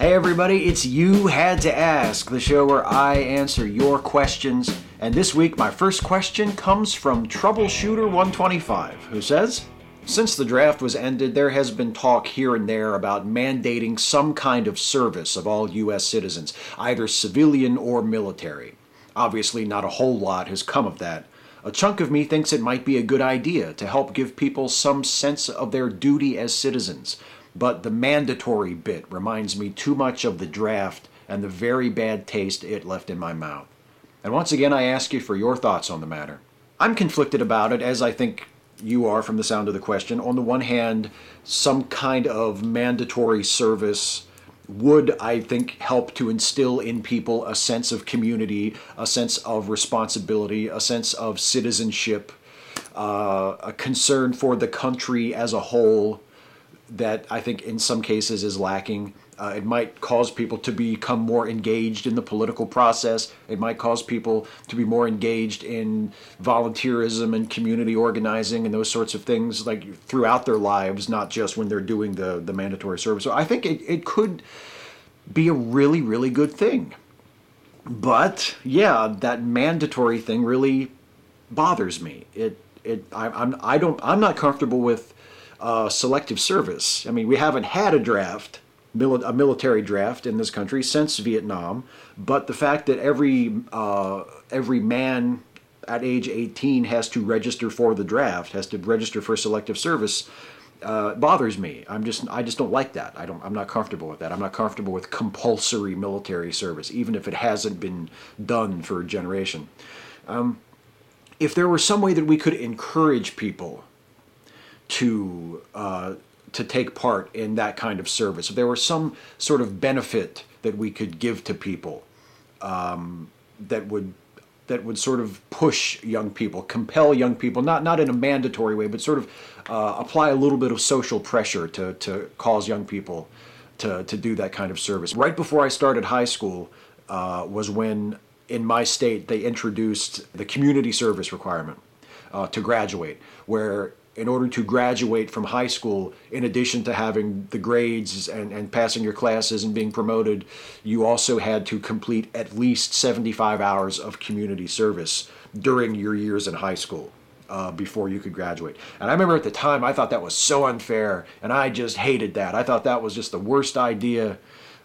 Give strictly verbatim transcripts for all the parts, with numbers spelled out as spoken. Hey everybody, it's You Had to Ask, the show where I answer your questions. And this week, my first question comes from Troubleshooter one twenty-five, who says, since the draft was ended, there has been talk here and there about mandating some kind of service of all U S citizens, either civilian or military. Obviously, not a whole lot has come of that. A chunk of me thinks it might be a good idea to help give people some sense of their duty as citizens. But the mandatory bit reminds me too much of the draft and the very bad taste it left in my mouth. And once again, I ask you for your thoughts on the matter. I'm conflicted about it, as I think you are from the sound of the question. On the one hand, some kind of mandatory service would, I think, help to instill in people a sense of community, a sense of responsibility, a sense of citizenship, uh, a concern for the country as a whole, that I think in some cases is lacking. Uh, it might cause people to become more engaged in the political process. It might cause people to be more engaged in volunteerism and community organizing and those sorts of things, like throughout their lives, not just when they're doing the, the mandatory service. So I think it, it could be a really, really good thing. But yeah, that mandatory thing really bothers me. It it I, I'm I don't I'm not comfortable with Uh, selective service. I mean, we haven't had a draft, mili- a military draft in this country since Vietnam, but the fact that every uh, every man at age eighteen has to register for the draft, has to register for selective service, uh, bothers me. I'm just, I just don't like that. I don't, I'm not comfortable with that. I'm not comfortable with compulsory military service, even if it hasn't been done for a generation. Um, if there were some way that we could encourage people to uh, to take part in that kind of service, if there were some sort of benefit that we could give to people um, that would that would sort of push young people, compel young people, not not in a mandatory way, but sort of uh, apply a little bit of social pressure to to cause young people to to do that kind of service. Right before I started high school uh, was when in my state they introduced the community service requirement uh, to graduate, where in order to graduate from high school, in addition to having the grades and, and passing your classes and being promoted, you also had to complete at least seventy-five hours of community service during your years in high school uh, before you could graduate. And I remember at the time, I thought that was so unfair, and I just hated that. I thought that was just the worst idea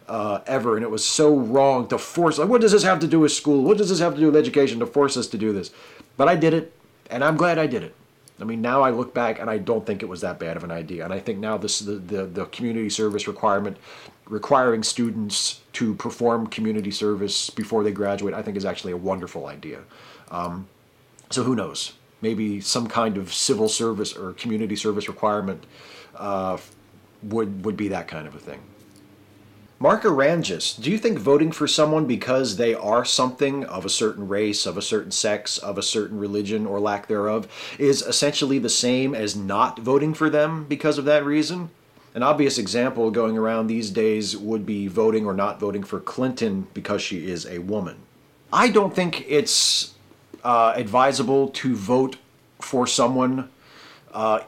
uh, ever, and it was so wrong to force, like, what does this have to do with school? What does this have to do with education to force us to do this? But I did it, and I'm glad I did it. I mean, now I look back and I don't think it was that bad of an idea. And I think now this, the, the, the community service requirement, requiring students to perform community service before they graduate, I think is actually a wonderful idea. Um, so who knows? Maybe some kind of civil service or community service requirement uh, would, would be that kind of a thing. Marco Rangis, do you think voting for someone because they are something of a certain race, of a certain sex, of a certain religion or lack thereof is essentially the same as not voting for them because of that reason? An obvious example going around these days would be voting or not voting for Clinton because she is a woman. I don't think it's uh, advisable to vote for someone uh,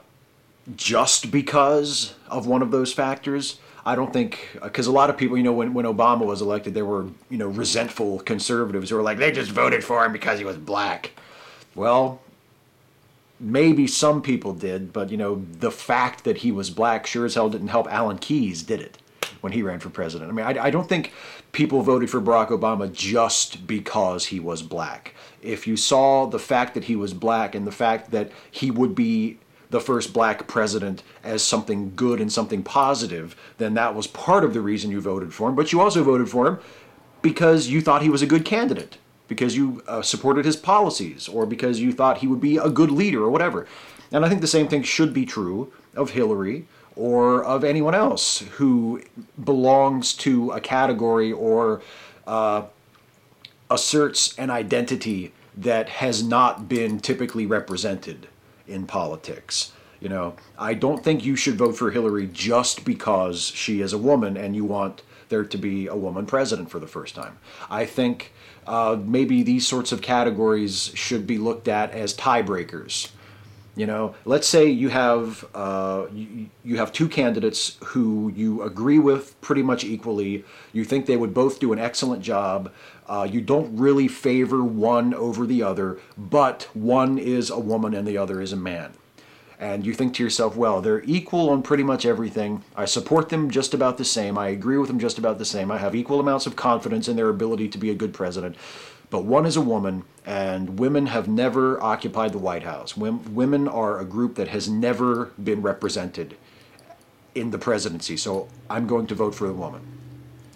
just because of one of those factors. I don't think, because a lot of people, you know, when, when Obama was elected, there were, you know, resentful conservatives who were like, they just voted for him because he was black. Well, maybe some people did, but, you know, the fact that he was black sure as hell didn't help Alan Keyes, did it, when he ran for president. I mean, I, I don't think people voted for Barack Obama just because he was black. If you saw the fact that he was black and the fact that he would be the first black president as something good and something positive, then that was part of the reason you voted for him. But you also voted for him because you thought he was a good candidate, because you uh, supported his policies, or because you thought he would be a good leader or whatever. And I think the same thing should be true of Hillary or of anyone else who belongs to a category or uh, asserts an identity that has not been typically represented in politics. You know, I don't think you should vote for Hillary just because she is a woman and you want there to be a woman president for the first time. I think uh, maybe these sorts of categories should be looked at as tiebreakers. You know, let's say you have uh, you, you have two candidates who you agree with pretty much equally. You think they would both do an excellent job. Uh, you don't really favor one over the other, but one is a woman and the other is a man. And you think to yourself, well, they're equal on pretty much everything. I support them just about the same. I agree with them just about the same. I have equal amounts of confidence in their ability to be a good president. But one is a woman, and women have never occupied the White House. Women are a group that has never been represented in the presidency, so I'm going to vote for the woman.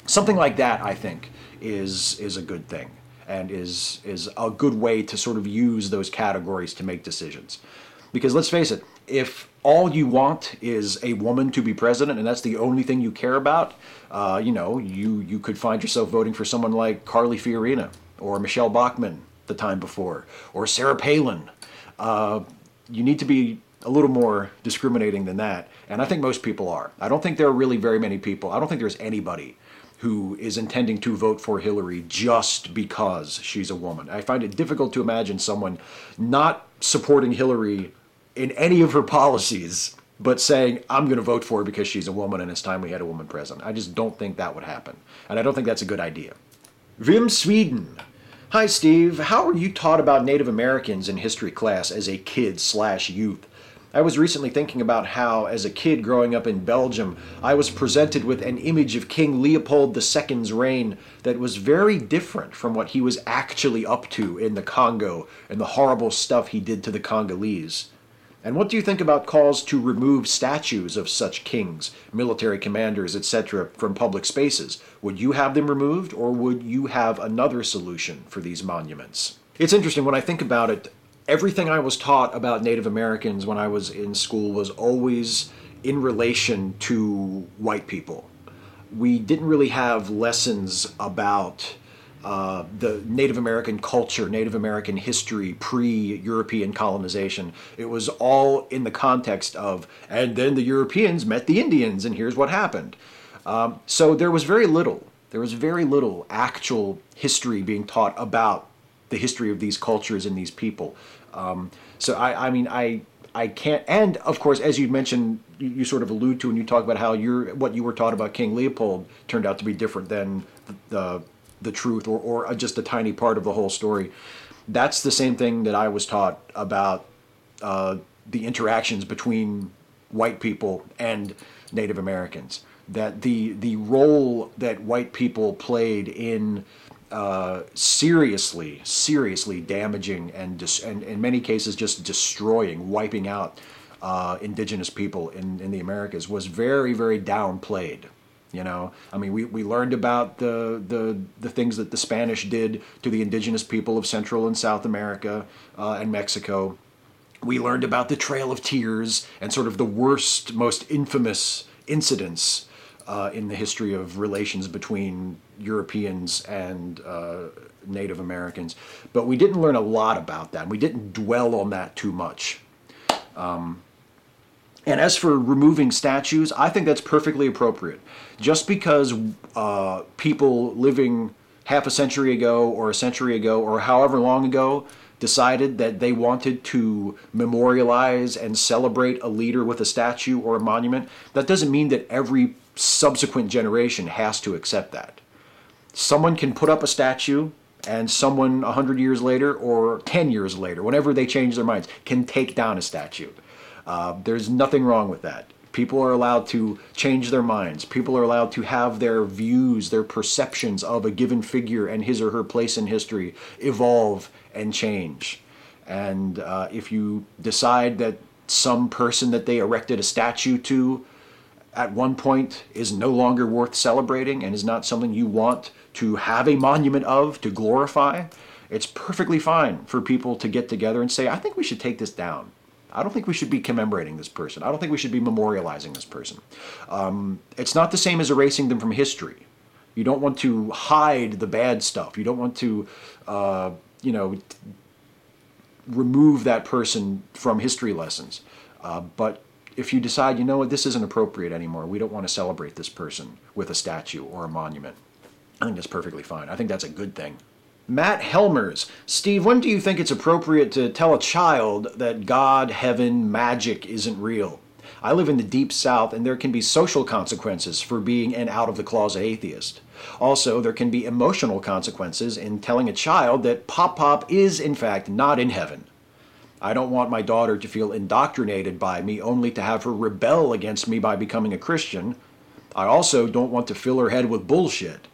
Something like that, I think, is is a good thing, and is is a good way to sort of use those categories to make decisions. Because let's face it, if all you want is a woman to be president, and that's the only thing you care about, uh, you know, you, you could find yourself voting for someone like Carly Fiorina, or Michelle Bachmann the time before, or Sarah Palin. Uh, you need to be a little more discriminating than that, and I think most people are. I don't think there are really very many people. I don't think there's anybody who is intending to vote for Hillary just because she's a woman. I find it difficult to imagine someone not supporting Hillary in any of her policies, but saying, I'm going to vote for her because she's a woman and it's time we had a woman president. I just don't think that would happen, and I don't think that's a good idea. Wim Sweden. Hi, Steve. How were you taught about Native Americans in history class as a kid slash youth? I was recently thinking about how, as a kid growing up in Belgium, I was presented with an image of King Leopold the Second's reign that was very different from what he was actually up to in the Congo and the horrible stuff he did to the Congolese. And what do you think about calls to remove statues of such kings, military commanders, et cetera from public spaces? Would you have them removed, or would you have another solution for these monuments? It's interesting, when I think about it, everything I was taught about Native Americans when I was in school was always in relation to white people. We didn't really have lessons about Uh, the Native American culture, Native American history, pre-European colonization. It was all in the context of, and then the Europeans met the Indians, and here's what happened. Um, so there was very little, there was very little actual history being taught about the history of these cultures and these people. Um, so I, I mean, I, I can't, and of course, as you mentioned, you, you sort of allude to when you talk about how you're, what you were taught about King Leopold turned out to be different than the, the the truth, or, or just a tiny part of the whole story. That's the same thing that I was taught about uh, the interactions between white people and Native Americans, that the the role that white people played in uh, seriously, seriously damaging and, dis- and in many cases just destroying, wiping out uh, indigenous people in, in the Americas was very, very downplayed. You know, I mean, we, we learned about the, the the things that the Spanish did to the indigenous people of Central and South America uh, and Mexico. We learned about the Trail of Tears and sort of the worst, most infamous incidents uh, in the history of relations between Europeans and uh, Native Americans. But we didn't learn a lot about that. We didn't dwell on that too much. Um, And as for removing statues, I think that's perfectly appropriate. Just because uh, people living half a century ago or a century ago or however long ago decided that they wanted to memorialize and celebrate a leader with a statue or a monument, that doesn't mean that every subsequent generation has to accept that. Someone can put up a statue, and someone one hundred years later or ten years later, whenever they change their minds, can take down a statue. Uh, there's nothing wrong with that. People are allowed to change their minds. People are allowed to have their views, their perceptions of a given figure and his or her place in history evolve and change. And uh, if you decide that some person that they erected a statue to at one point is no longer worth celebrating and is not something you want to have a monument of, to glorify, it's perfectly fine for people to get together and say, I think we should take this down. I don't think we should be commemorating this person. I don't think we should be memorializing this person. Um, it's not the same as erasing them from history. You don't want to hide the bad stuff. You don't want to, uh, you know, t- remove that person from history lessons. Uh, but if you decide, you know what, this isn't appropriate anymore. We don't want to celebrate this person with a statue or a monument. I think that's perfectly fine. I think that's a good thing. Matt Helmers. Steve, when do you think it's appropriate to tell a child that God, heaven, magic isn't real? I live in the Deep South, and there can be social consequences for being an out-of-the-closet atheist. Also, there can be emotional consequences in telling a child that Pop Pop is, in fact, not in heaven. I don't want my daughter to feel indoctrinated by me only to have her rebel against me by becoming a Christian. I also don't want to fill her head with bullshit.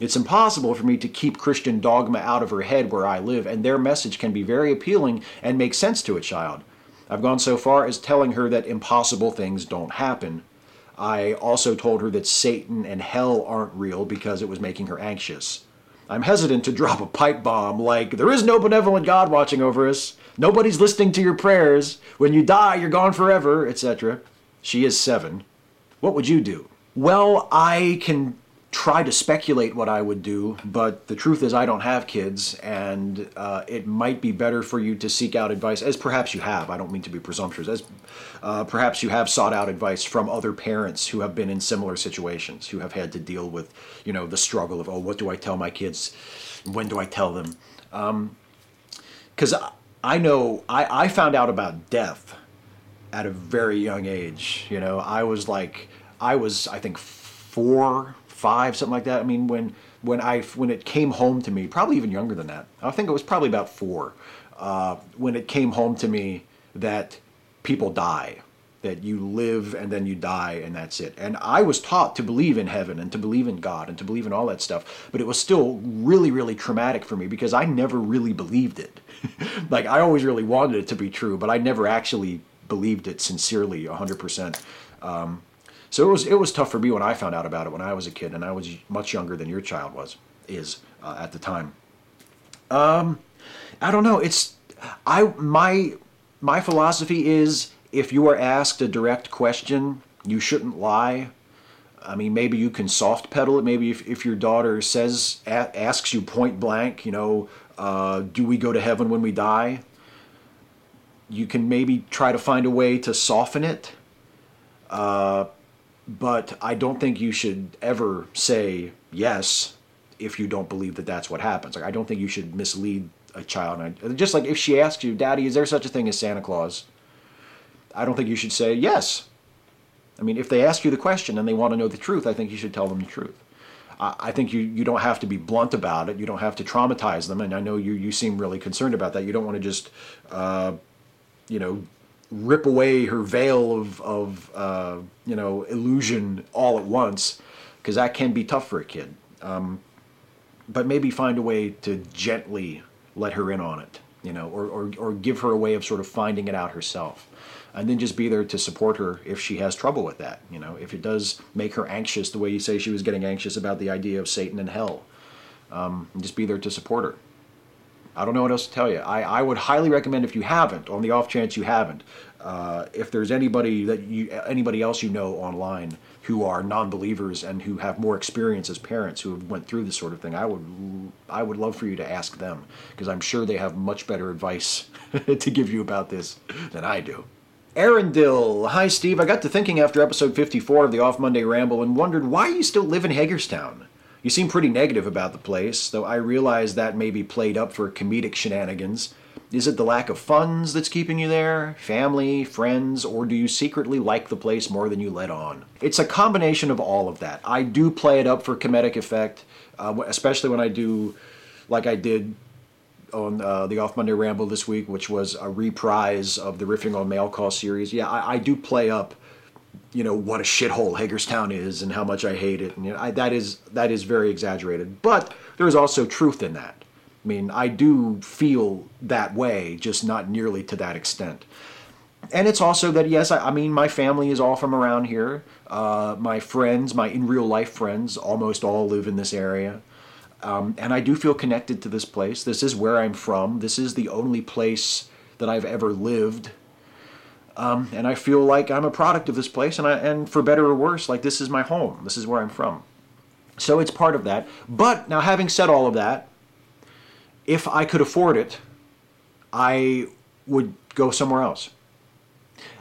It's impossible for me to keep Christian dogma out of her head where I live, and their message can be very appealing and make sense to a child. I've gone so far as telling her that impossible things don't happen. I also told her that Satan and hell aren't real because it was making her anxious. I'm hesitant to drop a pipe bomb like, there is no benevolent God watching over us, nobody's listening to your prayers, when you die you're gone forever, et cetera. She is seven. What would you do? Well, I can try to speculate what I would do, but the truth is I don't have kids, and uh, it might be better for you to seek out advice, as perhaps you have, I don't mean to be presumptuous, as uh, perhaps you have sought out advice from other parents who have been in similar situations, who have had to deal with, you know, the struggle of, oh, what do I tell my kids? When do I tell them? Um, 'cause I, I know, I, I found out about death at a very young age, you know, I was like, I was, I think, four, five, something like that. I mean, when when I when it came home to me, probably even younger than that. I think it was probably about four uh, when it came home to me that people die, that you live and then you die and that's it. And I was taught to believe in heaven and to believe in God and to believe in all that stuff, but it was still really, really traumatic for me because I never really believed it. Like, I always really wanted it to be true, but I never actually believed it sincerely, one hundred percent. Um, So it was it was tough for me when I found out about it when I was a kid, and I was much younger than your child was is uh, at the time. Um, I don't know. It's I my my philosophy is if you are asked a direct question, you shouldn't lie. I mean, maybe you can soft pedal it. Maybe if if your daughter says a, asks you point blank, you know, uh, do we go to heaven when we die? You can maybe try to find a way to soften it. Uh, But I don't think you should ever say yes if you don't believe that that's what happens. Like, I don't think you should mislead a child. Just like if she asks you, Daddy, is there such a thing as Santa Claus? I don't think you should say yes. I mean, if they ask you the question and they want to know the truth, I think you should tell them the truth. I think you, you don't have to be blunt about it. You don't have to traumatize them. And I know you, you seem really concerned about that. You don't want to just, uh, you know, rip away her veil of, of uh, you know, illusion all at once, because that can be tough for a kid. Um, but maybe find a way to gently let her in on it, you know, or, or, or give her a way of sort of finding it out herself. And then just be there to support her if she has trouble with that, you know, if it does make her anxious the way you say she was getting anxious about the idea of Satan and hell. Um, and just be there to support her. I don't know what else to tell you. I, I would highly recommend, if you haven't, on the off chance you haven't, uh, if there's anybody that you, anybody else you know online who are non-believers and who have more experience as parents who have went through this sort of thing, I would I would love for you to ask them, because I'm sure they have much better advice to give you about this than I do. Arendil, hi Steve. I got to thinking after episode fifty-four of the Off Monday Ramble and wondered why you still live in Hagerstown. You seem pretty negative about the place, though I realize that may be played up for comedic shenanigans. Is it the lack of funds that's keeping you there? Family, friends, or do you secretly like the place more than you let on? It's a combination of all of that. I do play it up for comedic effect, uh, especially when I do, like I did on uh, the Off Monday Ramble this week, which was a reprise of the Riffing on Mail Call series. Yeah, I, I do play up, you know, what a shithole Hagerstown is and how much I hate it. And you know, I, that is that is very exaggerated. But there's also truth in that. I mean, I do feel that way, just not nearly to that extent. And it's also that, yes, I, I mean, my family is all from around here. Uh, my friends, my in-real-life friends, almost all live in this area. Um, and I do feel connected to this place. This is where I'm from. This is the only place that I've ever lived. Um, and I feel like I'm a product of this place, and I, and for better or worse, like, this is my home. This is where I'm from. So it's part of that. But now, having said all of that, if I could afford it, I would go somewhere else.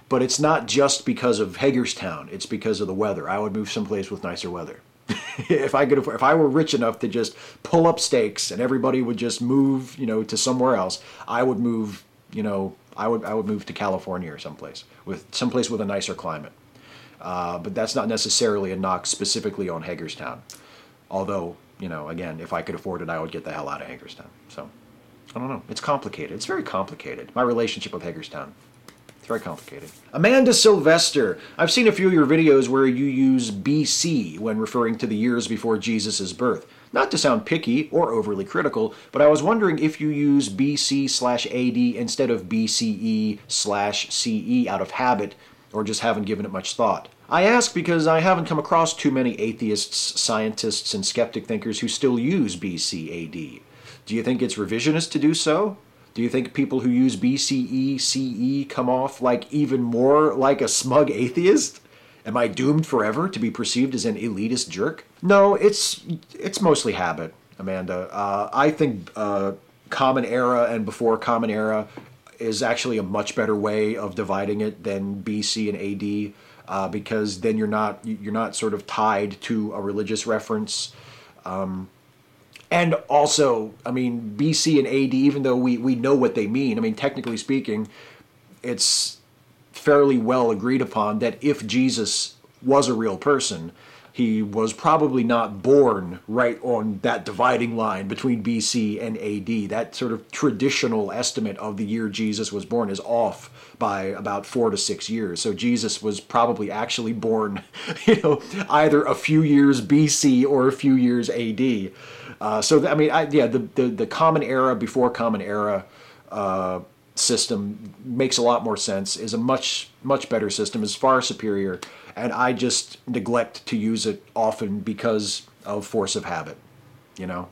But it's not just because of Hagerstown. It's because of the weather. I would move someplace with nicer weather. if I could, if I were rich enough to just pull up stakes and everybody would just move, you know, to somewhere else, I would move, you know, I would, I would move to California or someplace with someplace with a nicer climate. Uh, but that's not necessarily a knock specifically on Hagerstown. Although, you know, again, if I could afford it, I would get the hell out of Hagerstown. So, I don't know. It's complicated. It's very complicated. My relationship with Hagerstown. It's very complicated. Amanda Sylvester. I've seen a few of your videos where you use B C when referring to the years before Jesus' birth. Not to sound picky or overly critical, but I was wondering if you use B C slash A D instead of B C E slash C E out of habit, or just haven't given it much thought. I ask because I haven't come across too many atheists, scientists, and skeptic thinkers who still use B C A D. Do you think it's revisionist to do so? Do you think people who use B C E C E come off like even more like a smug atheist? Am I doomed forever to be perceived as an elitist jerk? No, it's it's mostly habit, Amanda. Uh, I think uh, Common Era and before Common Era is actually a much better way of dividing it than B C and A D, uh, because then you're not you're not sort of tied to a religious reference. Um, and also, I mean, B C and A D, even though we, we know what they mean, I mean, technically speaking, it's fairly well agreed upon that if Jesus was a real person, he was probably not born right on that dividing line between B C and A D. That sort of traditional estimate of the year Jesus was born is off by about four to six years. So Jesus was probably actually born, you know, either a few years B C or a few years A D. Uh, so, I mean, I, yeah, the, the, the Common Era, before Common Era uh, system makes a lot more sense, is a much, much better system, is far superior. And I just neglect to use it often because of force of habit, you know.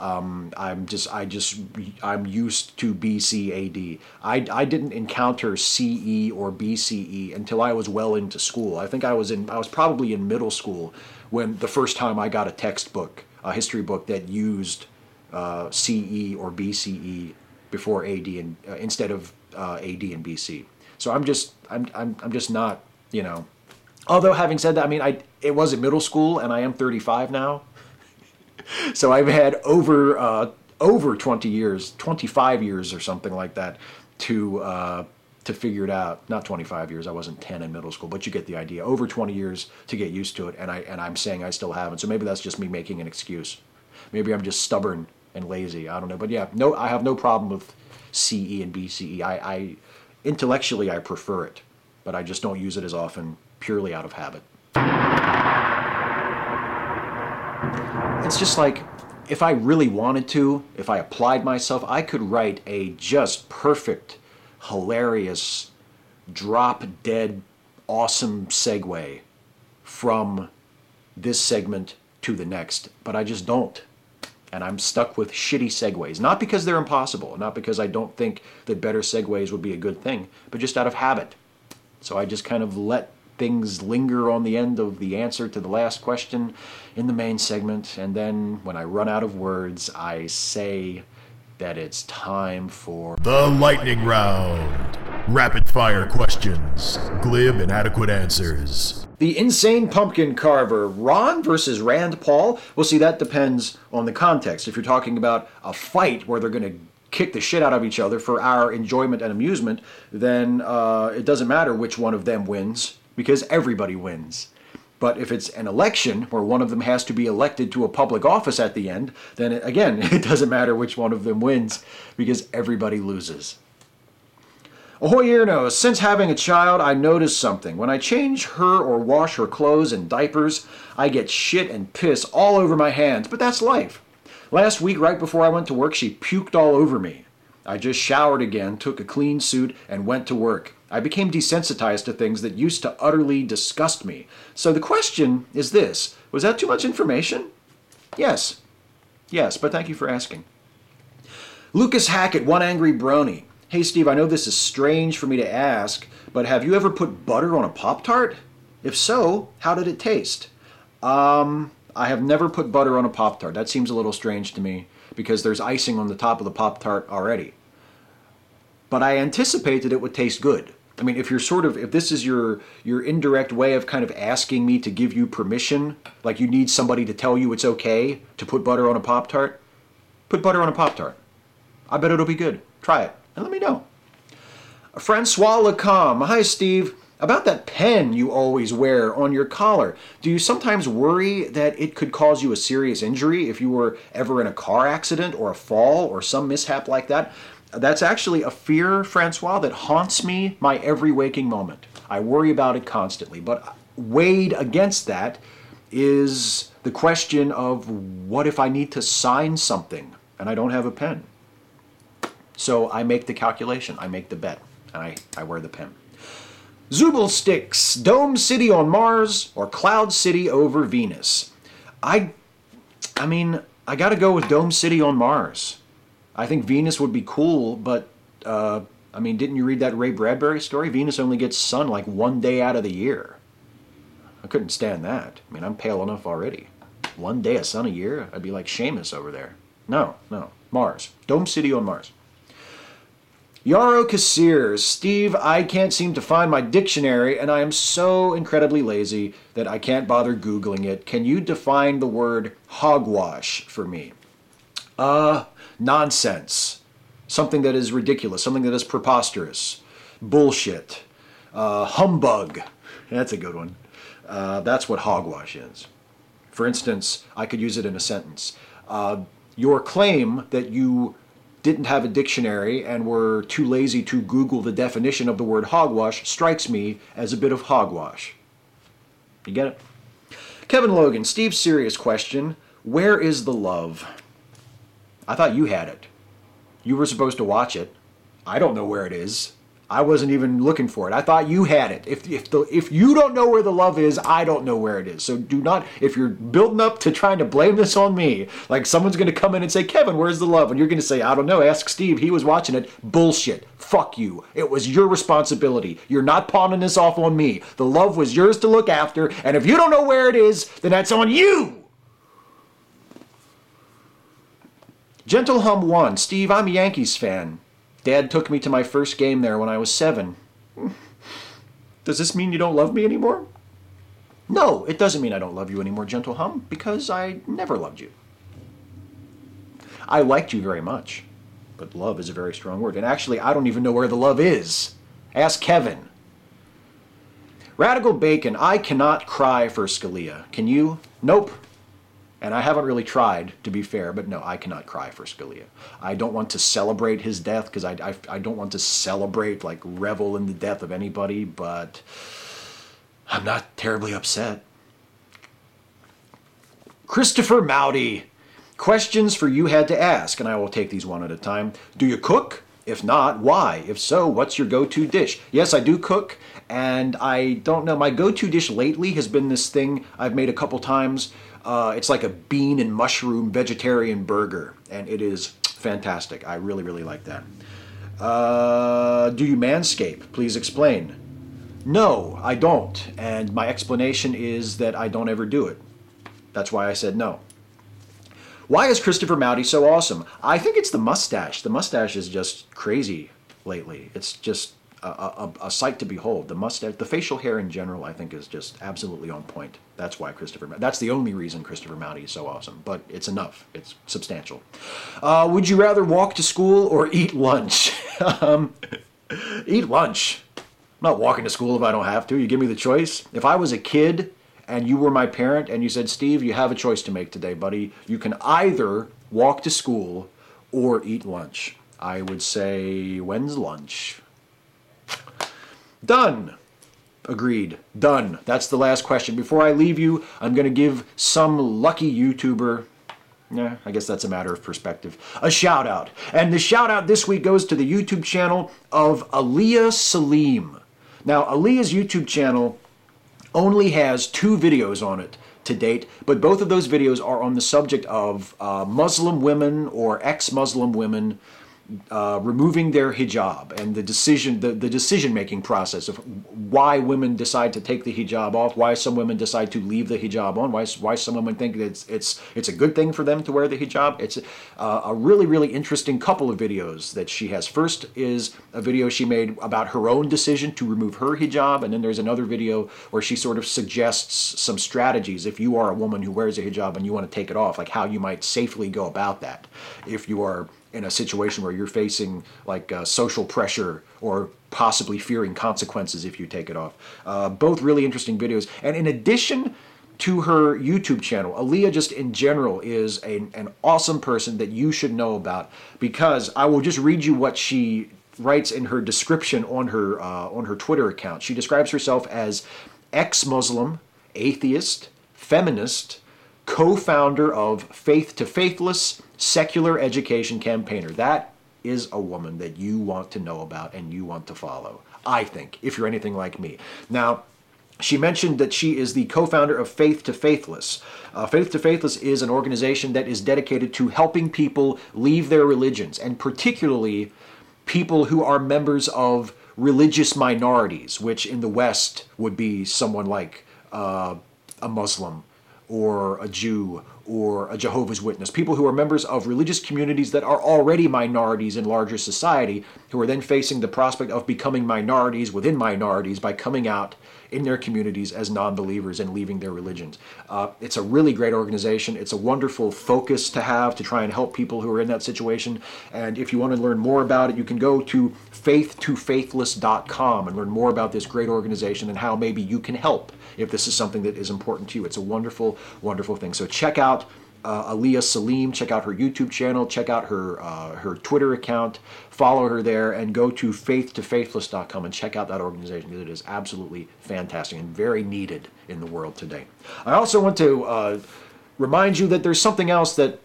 Um, I'm just, I just, I'm used to B C A D. I, I didn't encounter C E or B C E until I was well into school. I think I was in, I was probably in middle school when the first time I got a textbook, a history book that used uh, C E or B C E before A D and uh, instead of uh, A D and B C. So I'm just, I'm, I'm, I'm just not, you know. Although, having said that, I mean, I it was in middle school, and I am thirty-five now, so I've had over uh, over twenty years, twenty-five years or something like that, to uh, to figure it out. Not twenty-five years; I wasn't ten in middle school, but you get the idea. Over twenty years to get used to it, and I and I'm saying I still haven't. So maybe that's just me making an excuse. Maybe I'm just stubborn and lazy. I don't know, but yeah, no, I have no problem with C E and B C E. I, I intellectually I prefer it, but I just don't use it as often. Purely out of habit. It's just like, if I really wanted to, if I applied myself, I could write a just perfect, hilarious, drop-dead, awesome segue from this segment to the next, but I just don't. And I'm stuck with shitty segues. Not because they're impossible, not because I don't think that better segues would be a good thing, but just out of habit. So I just kind of let things linger on the end of the answer to the last question in the main segment, and then when I run out of words, I say that it's time for the lightning round. Rapid fire questions, glib and adequate answers. The Insane Pumpkin Carver, Ron versus Rand Paul? Well, see, that depends on the context. If you're talking about a fight where they're going to kick the shit out of each other for our enjoyment and amusement, then uh, it doesn't matter which one of them wins, because everybody wins. But if it's an election where one of them has to be elected to a public office at the end, then it, again, it doesn't matter which one of them wins because everybody loses. Ahoy Earnos, since having a child, I noticed something. When I change her or wash her clothes and diapers, I get shit and piss all over my hands, but that's life. Last week, right before I went to work, she puked all over me. I just showered again, took a clean suit, and went to work. I became desensitized to things that used to utterly disgust me. So the question is this, was that too much information? Yes. Yes, but thank you for asking. Lucas Hackett, One Angry Brony. Hey Steve, I know this is strange for me to ask, but have you ever put butter on a Pop-Tart? If so, how did it taste? Um, I have never put butter on a Pop-Tart. That seems a little strange to me because there's icing on the top of the Pop-Tart already. But I anticipated it would taste good. I mean, if you're sort of, if this is your your indirect way of kind of asking me to give you permission, like you need somebody to tell you it's okay to put butter on a Pop-Tart, put butter on a Pop-Tart. I bet it'll be good. Try it and let me know. Francois Lecombe, hi Steve. About that pen you always wear on your collar, do you sometimes worry that it could cause you a serious injury if you were ever in a car accident or a fall or some mishap like that? That's actually a fear, Francois, that haunts me my every waking moment. I worry about it constantly, but weighed against that is the question of what if I need to sign something and I don't have a pen? So I make the calculation, I make the bet, and I, I wear the pen. Zubal Sticks, Dome City on Mars or Cloud City over Venus? I, I mean, I gotta go with Dome City on Mars. I think Venus would be cool, but, uh, I mean, didn't you read that Ray Bradbury story? Venus only gets sun like one day out of the year. I couldn't stand that. I mean, I'm pale enough already. One day of sun a year? I'd be like Seamus over there. No, no. Mars. Dome City on Mars. Yaro Kassir, Steve, I can't seem to find my dictionary, and I am so incredibly lazy that I can't bother Googling it. Can you define the word hogwash for me? Uh, nonsense. Something that is ridiculous. Something that is preposterous. Bullshit. Uh, humbug. That's a good one. Uh, that's what hogwash is. For instance, I could use it in a sentence. Uh, your claim that you didn't have a dictionary and were too lazy to Google the definition of the word hogwash strikes me as a bit of hogwash. You get it? Kevin Logan, Steve's serious question, where is the love? I thought you had it. You were supposed to watch it. I don't know where it is. I wasn't even looking for it. I thought you had it. If if the, if you don't know where the love is, I don't know where it is. So do not, if you're building up to trying to blame this on me, like someone's going to come in and say, Kevin, where's the love? And you're going to say, I don't know, ask Steve. He was watching it. Bullshit. Fuck you. It was your responsibility. You're not pawning this off on me. The love was yours to look after. And if you don't know where it is, then that's on you. Gentle Hum one, Steve, I'm a Yankees fan. Dad took me to my first game there when I was seven. Does this mean you don't love me anymore? No, it doesn't mean I don't love you anymore, Gentle Hum, because I never loved you. I liked you very much, but love is a very strong word. And actually, I don't even know where the love is. Ask Kevin. Radical Bacon, I cannot cry for Scalia. Can you? Nope. And I haven't really tried, to be fair, but no, I cannot cry for Scalia. I don't want to celebrate his death, because I, I, I don't want to celebrate, like, revel in the death of anybody, but I'm not terribly upset. Christopher Mowdy, questions for You Had to Ask, and I will take these one at a time. Do you cook? If not, why? If so, what's your go-to dish? Yes, I do cook, and I don't know. My go-to dish lately has been this thing I've made a couple times. Uh, it's like a bean and mushroom vegetarian burger, and it is fantastic. I really, really like that. Uh, do you manscape? Please explain. No, I don't, and my explanation is that I don't ever do it. That's why I said no. Why is Christopher Mowdy so awesome? I think it's the mustache. The mustache is just crazy lately. It's just a, a, a sight to behold. The mustache, the facial hair in general, I think is just absolutely on point. That's why Christopher, that's the only reason Christopher Mowdy is so awesome, but it's enough. It's substantial. Uh, would you rather walk to school or eat lunch? um, eat lunch. I'm not walking to school if I don't have to. You give me the choice. If I was a kid and you were my parent and you said, Steve, you have a choice to make today, buddy. You can either walk to school or eat lunch. I would say, when's lunch? Done. Agreed. Done. That's the last question. Before I leave you, I'm going to give some lucky YouTuber, yeah, I guess that's a matter of perspective, a shout out. And the shout out this week goes to the YouTube channel of Aliyah Saleem. Now, Aliyah's YouTube channel only has two videos on it to date, but both of those videos are on the subject of uh, Muslim women or ex-Muslim women uh, removing their hijab and the decision, the, the decision-making process of why women decide to take the hijab off, why some women decide to leave the hijab on, why why some women think it's it's it's a good thing for them to wear the hijab. It's uh, a really really interesting couple of videos that she has. First is a video she made about her own decision to remove her hijab, and then there's another video where she sort of suggests some strategies if you are a woman who wears a hijab and you want to take it off, like how you might safely go about that if you are in a situation where you're facing like uh, social pressure or possibly fearing consequences if you take it off. Uh, both really interesting videos. And in addition to her YouTube channel, Aliyah just in general is a, an awesome person that you should know about, because I will just read you what she writes in her description on her, uh, on her Twitter account. She describes herself as ex-Muslim, atheist, feminist, co-founder of Faith to Faithless, secular education campaigner. That is a woman that you want to know about and you want to follow, I think, if you're anything like me. Now, she mentioned that she is the co-founder of Faith to Faithless. Uh, Faith to Faithless is an organization that is dedicated to helping people leave their religions, and particularly people who are members of religious minorities, which in the West would be someone like uh, a Muslim or a Jew or a Jehovah's Witness, people who are members of religious communities that are already minorities in larger society, who are then facing the prospect of becoming minorities within minorities by coming out in their communities as non-believers and leaving their religions. Uh, it's a really great organization. It's a wonderful focus to have to try and help people who are in that situation. And if you want to learn more about it, you can go to faith to faithless dot com and learn more about this great organization and how maybe you can help if this is something that is important to you. It's a wonderful, wonderful thing. So check out Uh, Aliyah Saleem, check out her YouTube channel, check out her uh, her Twitter account, follow her there, and go to faith to faithless dot com and check out that organization, because it is absolutely fantastic and very needed in the world today. I also want to uh, remind you that there's something else that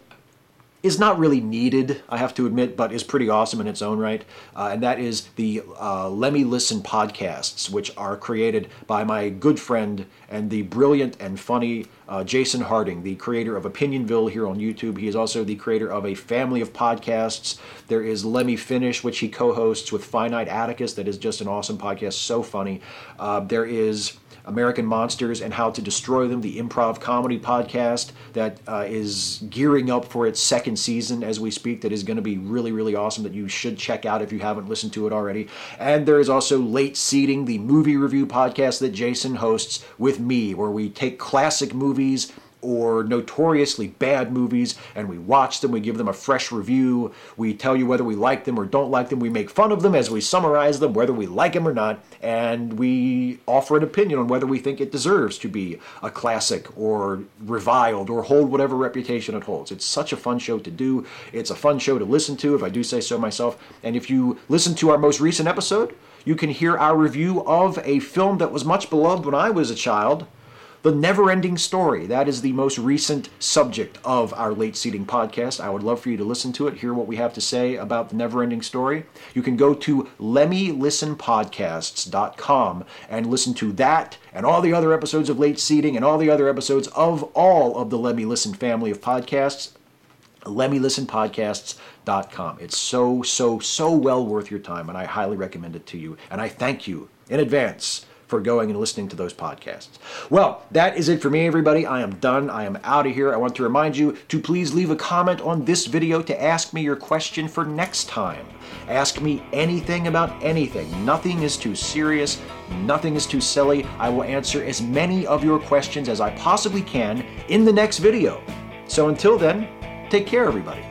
is not really needed, I have to admit, but is pretty awesome in its own right, uh, and that is the uh, Let Me Listen podcasts, which are created by my good friend and the brilliant and funny uh, Jason Harding, the creator of Opinionville here on YouTube. He is also the creator of a family of podcasts. There is Let Me Finish, which he co-hosts with Finite Atticus. That is just an awesome podcast, so funny. Uh, there is American Monsters and How to Destroy Them, the improv comedy podcast that uh, is gearing up for its second season as we speak. That is going to be really, really awesome, that you should check out if you haven't listened to it already. And there is also Late Seating, the movie review podcast that Jason hosts with me, where we take classic movies or notoriously bad movies, and we watch them, we give them a fresh review, we tell you whether we like them or don't like them, we make fun of them as we summarize them, whether we like them or not, and we offer an opinion on whether we think it deserves to be a classic or reviled or hold whatever reputation it holds. It's such a fun show to do. It's a fun show to listen to, if I do say so myself. And if you listen to our most recent episode, you can hear our review of a film that was much beloved when I was a child, The Never-Ending Story. That is the most recent subject of our Late Seating podcast. I would love for you to listen to it, hear what we have to say about The Never-Ending Story. You can go to let me listen podcasts dot com and listen to that and all the other episodes of Late Seating and all the other episodes of all of the Let Me Listen family of podcasts. let me listen podcasts dot com. It's so, so, so well worth your time, and I highly recommend it to you. And I thank you in advance for going and listening to those podcasts. Well, that is it for me, everybody. I am done. I am out of here. I want to remind you to please leave a comment on this video to ask me your question for next time. Ask me anything about anything. Nothing is too serious. Nothing is too silly. I will answer as many of your questions as I possibly can in the next video. So until then, take care, everybody.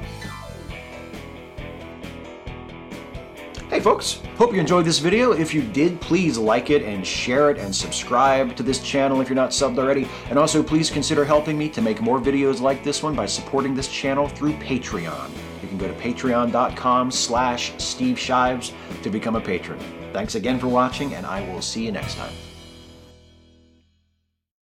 Hey folks, hope you enjoyed this video. If you did, please like it and share it and subscribe to this channel if you're not subbed already. And also please consider helping me to make more videos like this one by supporting this channel through Patreon. You can go to patreon dot com slash Steve Shives to become a patron. Thanks again for watching, and I will see you next time.